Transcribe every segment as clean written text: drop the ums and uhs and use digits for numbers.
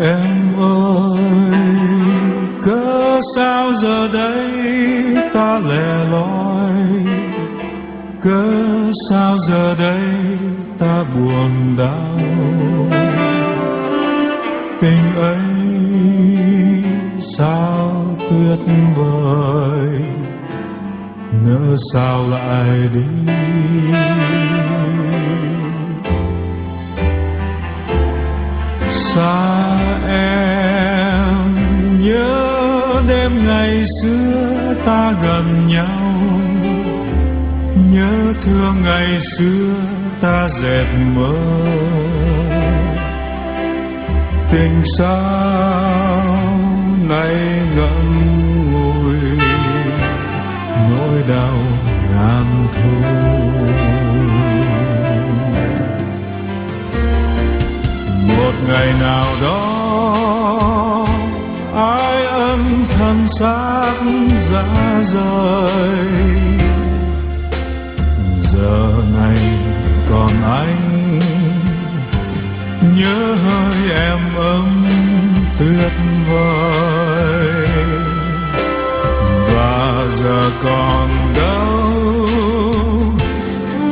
Em ơi, cớ sao giờ đây ta lẻ loi, cớ sao giờ đây ta buồn đau. Tình ấy sao tuyệt vời, nỡ sao lại đi. Xa em nhớ đêm ngày xưa ta gần nhau, nhớ thương ngày xưa ta dệt mơ. Tình sao nay ngậm ngùi, nỗi đau ngàn thu. Một ngày nào đó ai âm thầm xác ra rời, giờ này còn anh nhớ hơi em ấm tuyệt vời. Và giờ còn đâu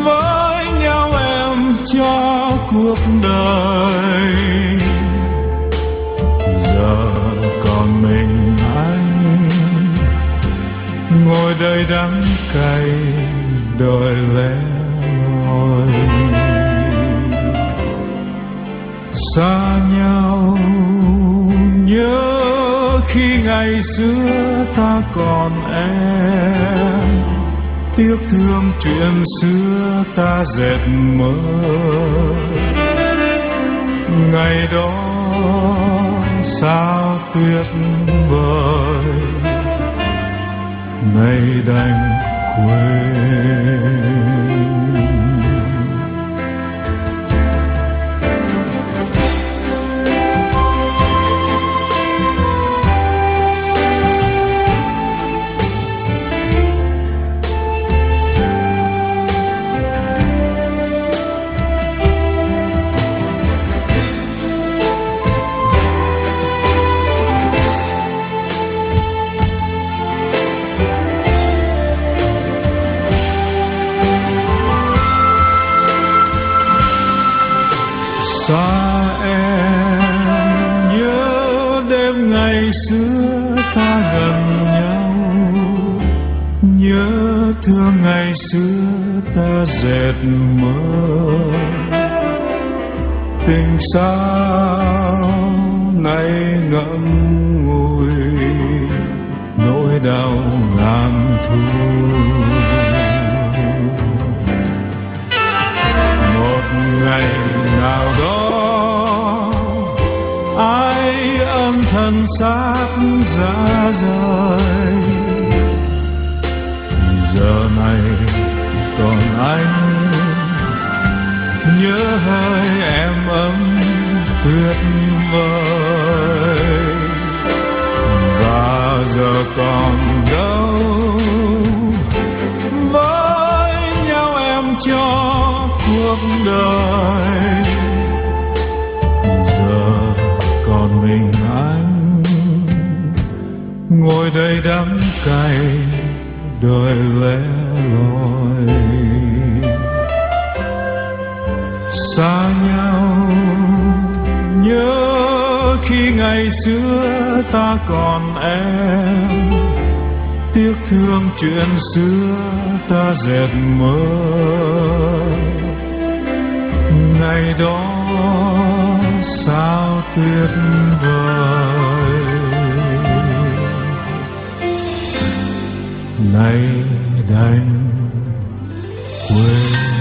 với nhau em cho cuộc đời, giờ còn mình anh ngồi đây đắng cay đôi lẻ loi. Xa nhau nhớ khi ngày xưa ta còn em, tiếc thương chuyện xưa ta dệt mơ. Ngày đó sao tuyệt vời, nay đành quên. Thương ngày xưa ta dệt mơ, tình sao nay ngậm ngùi, nỗi đau ngàn thu. Một ngày nào đó ai âm thầm xác ra rời, giờ này còn anh nhớ hơi em ấm tuyệt vời. Và giờ còn đâu với nhau em cho cuộc đời, giờ còn mình anh ngồi đây đắng cay đời lẻ loi. Xa nhau nhớ khi ngày xưa ta còn em, tiếc thương chuyện xưa ta dệt mơ. Ngày đó sao tuyệt vời, nay đành quên.